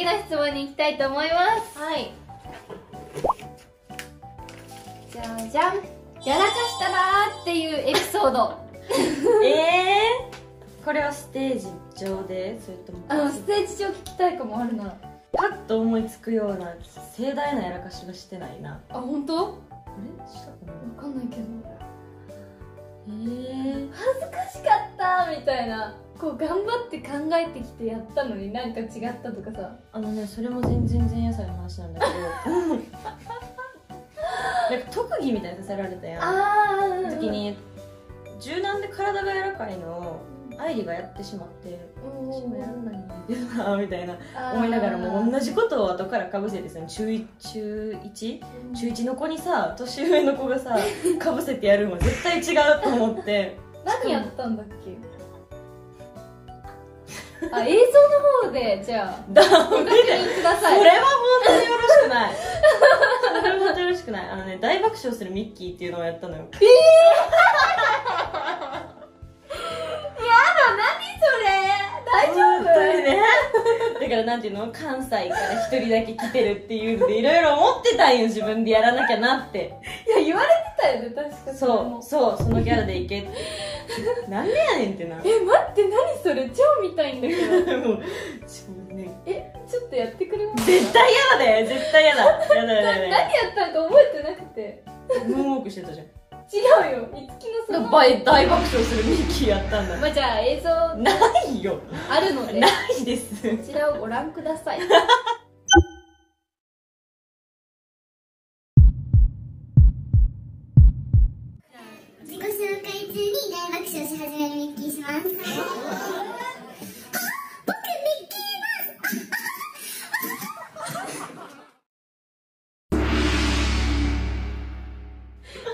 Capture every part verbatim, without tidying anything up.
次の質問に行きたいと思います。はい。じゃんじゃん。やらかしたなーっていうエピソード。えー、これはステージ上で、それともあのステージ上聞きたいかもあるな。パッと思いつくような盛大なやらかしはしてないな。あ、本当？あれしたかな？わかんないけど。えー、恥ずかしかったみたいな。こう頑張って考えてきてやったのになんか違ったとかさ。あのね、それも全然前夜祭の話なんだけどなんか特技みたいにさせられたやん。ああ、時に柔軟で体が柔らかいのを愛理がやってしまって私もやらないなみたいな思いながらも同じことを後からかぶせてさ、中いち、うん、中いちの子にさ、年上の子がさかぶせてやるのは絶対違うと思って何やったんだっけ。あ、映像の方で、じゃあご確認ください。これは本当によろしくないそれは本当によろしくない。あのね、大爆笑するミッキーっていうのをやったのよ。えー、やだ、何それ、大丈夫？本当にねだからなんていうの、関西から一人だけ来てるっていうのでいろいろ思ってたんよ、自分でやらなきゃなって。いや、言われてたよね、確かに。そう、そう、そのギャラでいけってなんでやねんってな。え、待って、何それ、超見たいんだけどもう、ちょっとねえ、ちょっとやってくれます？絶対やだね、絶対やだやだやだやだ何やったか覚えてなくてムーンウォークしてたじゃん。違うよ、いつきのその大爆笑するミッキーやったんだ。まあ、じゃあ映像ないよ、あるのでないです。こちらをご覧ください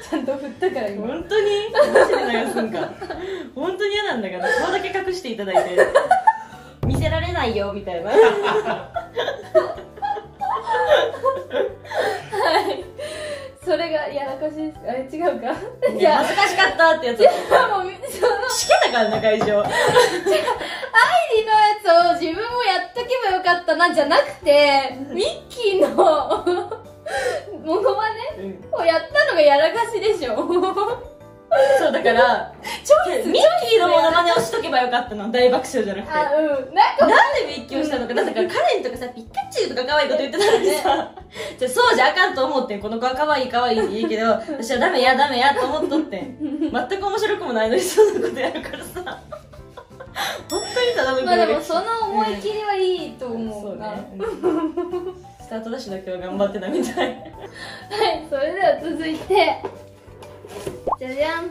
ちゃんと振ったから今。本当にマジで流すんか本当に嫌なんだから、顔だけ隠していただいて見せられないよみたいなはい、それがやらかしですか？あれ違うか、いや恥ずかしかったってやつだったもうそのしけたからな、会場。違う、愛理のやつを自分もやっとけばよかったなじゃなくて、ミッキーのモノマネをやったのがやらかしでしょそうだからミッキーのモノマネをしとけばよかったの、大爆笑じゃなくて。あ、うん、なんかなんでミッキーをしたのか、なぜかカレンとかさ、ピッカチュウとか可愛いこと言ってたのにさじゃそうじゃあかんと思ってん、この子は可愛い可愛いって言うけど私はダメやダメやと思っとってん全く面白くもないのにそんなことやるからさ本当にただのまあでもその思い切りはいいと思うな。スタートダッシュだけは頑張ってたみたいはい、それでは続いてじゃじゃん。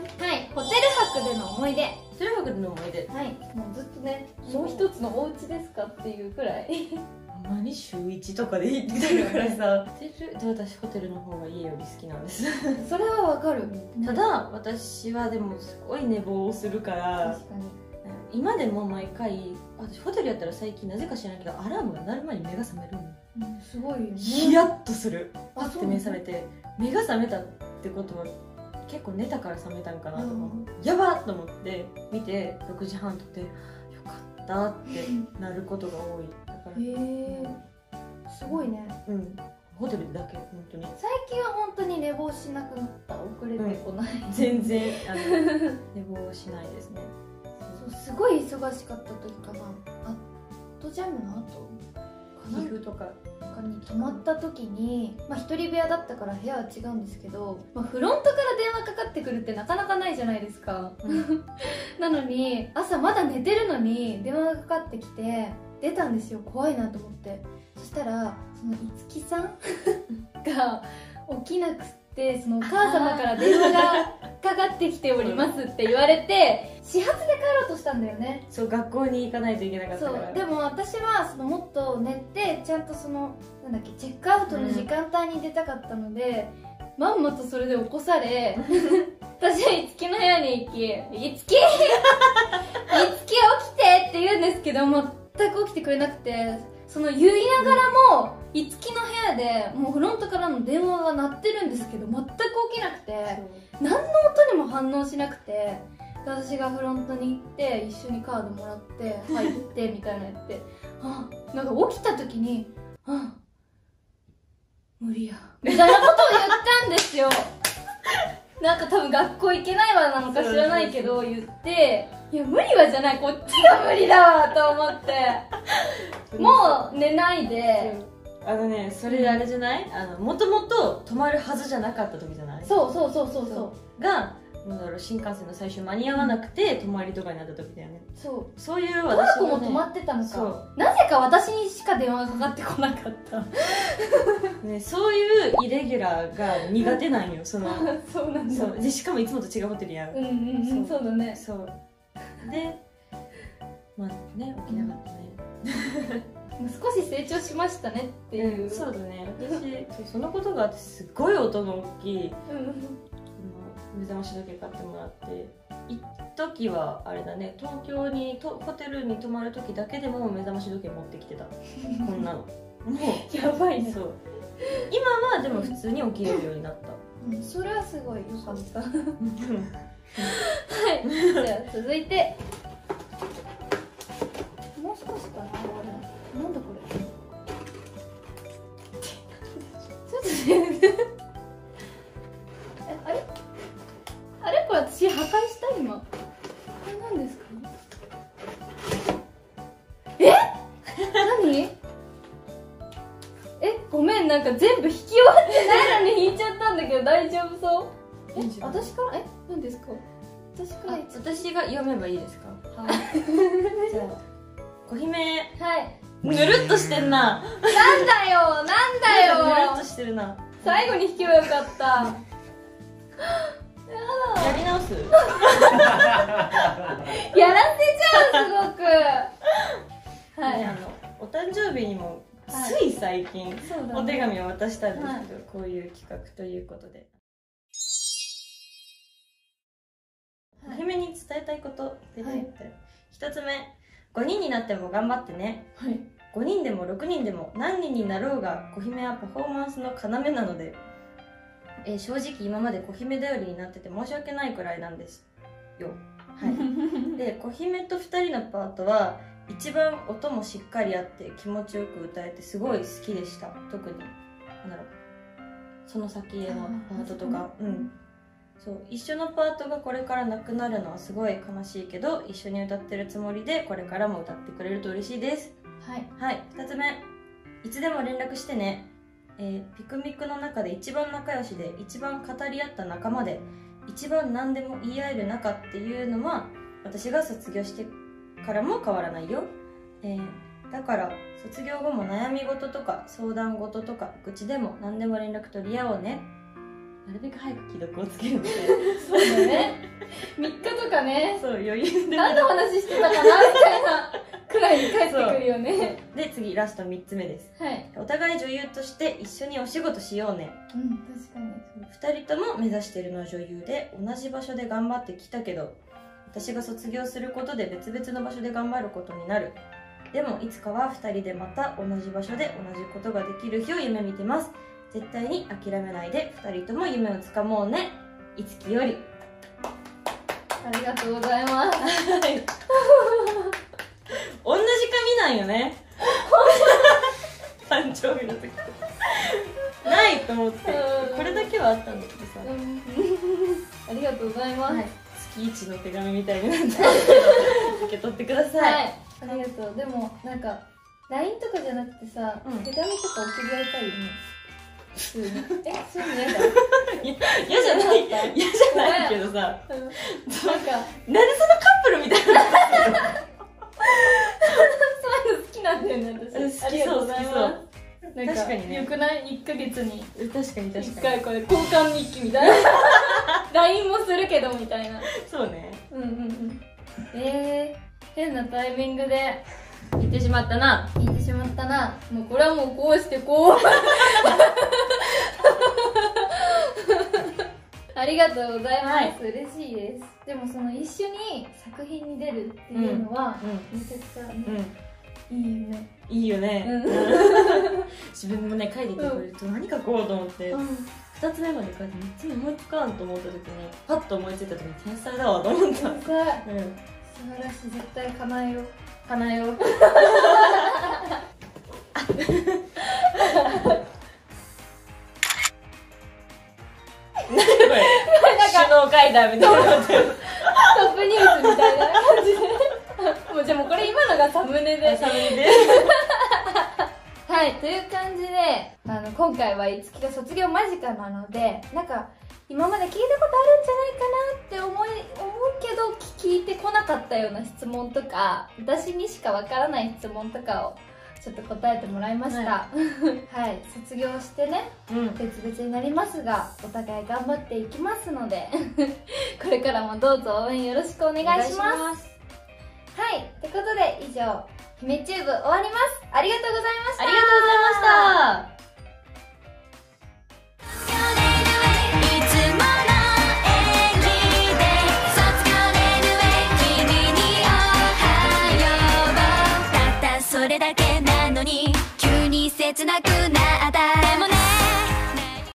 はい、ホテル泊での思い出。ホテル泊での思い出、はい、もうずっとね、もう一つのお家ですかっていうくらいあんまりしゅういちとかで行ってるからさホテル、私ホテルの方が家より好きなんですそれはわかる。ただ私はでもすごい寝坊をするから、確かに今でも毎回、私ホテルやったら最近なぜか知らないけどアラームが鳴る前に目が覚めるの、うん、すごいよね。ヒヤッとする。パッて目覚めて、目が覚めたってことは結構寝たから覚めたんかなと思って、うん、やばっと思って見てろくじはんとってよかったってなることが多いだからへえ、すごいね。うん、ホテルだけ。本当に最近は本当に寝坊しなくなった。遅れてこない、うん、全然あの寝坊しないですね。すごい忙しかった時かな、アットジャムの後かな、岐阜とかに泊まった時に、まあ、一人部屋だったから部屋は違うんですけど、まあ、フロントから電話かかってくるってなかなかないじゃないですか、うん、なのに朝まだ寝てるのに電話がかかってきて出たんですよ。怖いなと思って。そしたらそのいつきさんが起きなくて、でそのお母様から電話がかかってきておりますって言われて始発で帰ろうとしたんだよね。そう、学校に行かないといけなかったから。そう、でも私はそのもっと寝てちゃんとそのなんだっけチェックアウトの時間帯に出たかったので、うん、まんまとそれで起こされ私はいつきの部屋に行き「いつきいつき起きて!」って言うんですけど全く起きてくれなくて。その言いながらも、うん、いつきの部屋でもうフロントからの電話が鳴ってるんですけど全く起きなくて、何の音にも反応しなくて、で私がフロントに行って一緒にカードもらって入ってみたいなやってあなんか起きた時に「あ無理や」みたいなことを言ったんですよなんか多分学校行けないわなのか知らないけど言って「いや無理は」じゃないこっちが無理だわと思ってもう寝ないで。あのね、それあれじゃない、うん、あのもともと止まるはずじゃなかった時じゃない、そうそうそうそうそうがなんだろう新幹線の最終間に合わなくて泊まりとかになった時だよね。そうそういう私も、ね、トラコも止まってたのかなぜか私にしか電話がかかってこなかったね、そういうイレギュラーが苦手なんよそのそうなんだ、そうでしかもいつもと違うホテルやる、うんうんうん、そうだね、そうでまあね起きなかったね、うん少し成長しましたねっていう、うん、そうだね私そのことがあってすごい音の大きい、うん、目覚まし時計買ってもらって一時はあれだね東京にとホテルに泊まる時だけでも目覚まし時計持ってきてたこんなのもうやばいね。そう今はでも普通に起きれるようになった、うん、それはすごい良かったはいじゃあ続いてもう少しかななんだこれちょっとねあれあれこれ私破壊した今これ何ですかえ何えごめんなんか全部引き終わってないのに引いちゃったんだけど大丈夫そうえ私からえ何ですか私から私が読めばいいですかはいじゃあ小姫はいぬるっとしてんな。なんだよ、なんだよ。ぬるっとしてるな。最後に弾けばよかった。やり直す。やらせちゃう、すごく。はい、あの、お誕生日にも、つい最近、お手紙を渡したんですけど、こういう企画ということで。お姫に伝えたいこと。一つ目、ごにんになっても頑張ってね。はい。ごにんでもろくにんでも何人になろうが小姫はパフォーマンスの要なので、えー、正直今まで小姫頼りになってて申し訳ないくらいなんですよ、はい、で小姫とふたりのパートは一番音もしっかりあって気持ちよく歌えてすごい好きでした。特になんだろうその先へのパートとか、うん、そう一緒のパートがこれからなくなるのはすごい悲しいけど一緒に歌ってるつもりでこれからも歌ってくれると嬉しいです。はい、はい、ふたつめいつでも連絡してね、えー、ピクミクの中で一番仲良しで一番語り合った仲間で一番何でも言い合える仲っていうのは私が卒業してからも変わらないよ、えー、だから卒業後も悩み事とか相談事とか愚痴でも何でも連絡取り合おうね。なるべく早く既読をつけるみたいなそうだねみっかとかねそう余裕で何の話してたかなみたいなくらいに帰ってくるよねで次ラストみっつめです、はい、お互い女優として一緒にお仕事しようね。うん確かにふたりとも目指してるのは女優で同じ場所で頑張ってきたけど私が卒業することで別々の場所で頑張ることになる。でもいつかはふたりでまた同じ場所で同じことができる日を夢見てます。絶対に諦めないでふたりとも夢をつかもうね。いつきより。ありがとうございます同じ髪なんよね誕生日の時ないと思ってこれだけはあったんだけどさありがとうございます、はい、月一の手紙みたいになっちゃった受け取ってください、はい、ありがとう。でもなんか ライン とかじゃなくてさ、うん、手紙とか送り合いたいよね普通に。え、そういうの嫌じゃない嫌じゃない嫌じゃないけどさなんかなんでそのカップルみたいなそういうの好きなんだよね私。好きそう好きそう確かにね。よくないいっかげつにいっかいこれ交換日記みたいな ライン もするけどみたいな。そうねうんうんうんえー、変なタイミングで行ってしまったな行ってしまったな。もうこれはもうこうしてこうありがとうございます、はい、嬉しいです。でもその一緒に作品に出るっていうのはめちゃくちゃね、うんうん、いいよね。いいよね。自分もね、書いててくれると何書こうと思って、ふたつめまで書いてみっつめ思いつかんと思った時にパッと思いついた時に天才だわと思った。天才、うん、素晴らしい。絶対叶えよう、叶えよう。書いたみたいなトップニュースみたいな感じでもうじゃあもうこれ今のがサムネでサムネではい、という感じであの今回はいつきが卒業間近なので、なんか今まで聞いたことあるんじゃないかなって思い思うけど聞いてこなかったような質問とか、私にしかわからない質問とかをちょっと答えてもらいました。はい、はい、卒業してね、うん、別々になりますがお互い頑張っていきますのでこれからもどうぞ応援よろしくお願いします。お願いします。はい、ということで以上「姫チューブ」終わります。ありがとうございました。ありがとうございました。切なくなった。